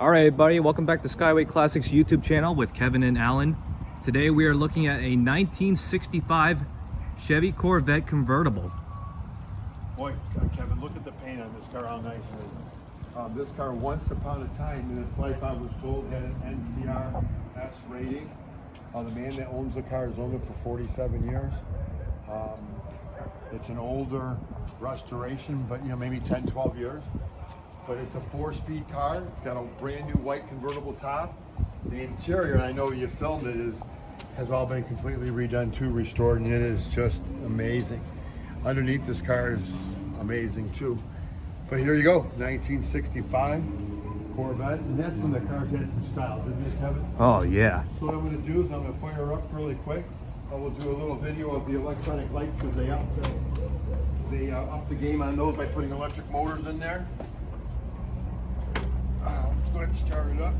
Alright everybody, welcome back to Skyway Classics YouTube channel with Kevin and Alan. Today we are looking at a 1965 Chevy Corvette convertible. Boy, Kevin, look at the paint on this car, how nice it is. This car once upon a time in its life, I was told, had an NCRS rating. The man that owns the car has owned it for 47 years. It's an older restoration, but you know, maybe 10, 12 years. But it's a 4-speed car. It's got a brand new white convertible top. The interior, I know you filmed it, has all been completely redone too, restored, and it is just amazing. Underneath this car is amazing too. But here you go, 1965 Corvette, and that's when the car's had some style, didn't it, Kevin? Oh yeah. So what I'm going to do is I'm going to fire her up really quick. I will do a little video of the electronic lights because they up the game on those by putting electric motors in there. Let's go ahead and start it up.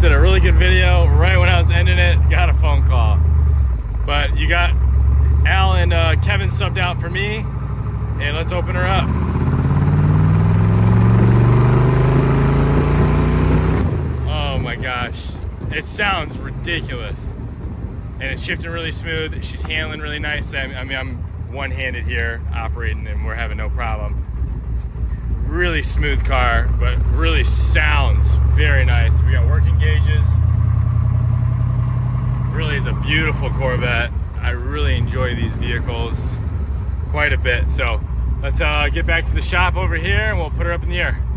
Did a really good video. Right when I was ending it, got a phone call, but you got Al and Kevin subbed out for me, and let's open her up. Oh my gosh, it sounds ridiculous, and it's shifting really smooth. She's handling really nice. I mean, I'm one-handed here operating and we're having no problem. Really smooth car, but really sounds very nice. We got working gauges. Really is a beautiful Corvette. I really enjoy these vehicles quite a bit. So let's get back to the shop over here and we'll put her up in the air.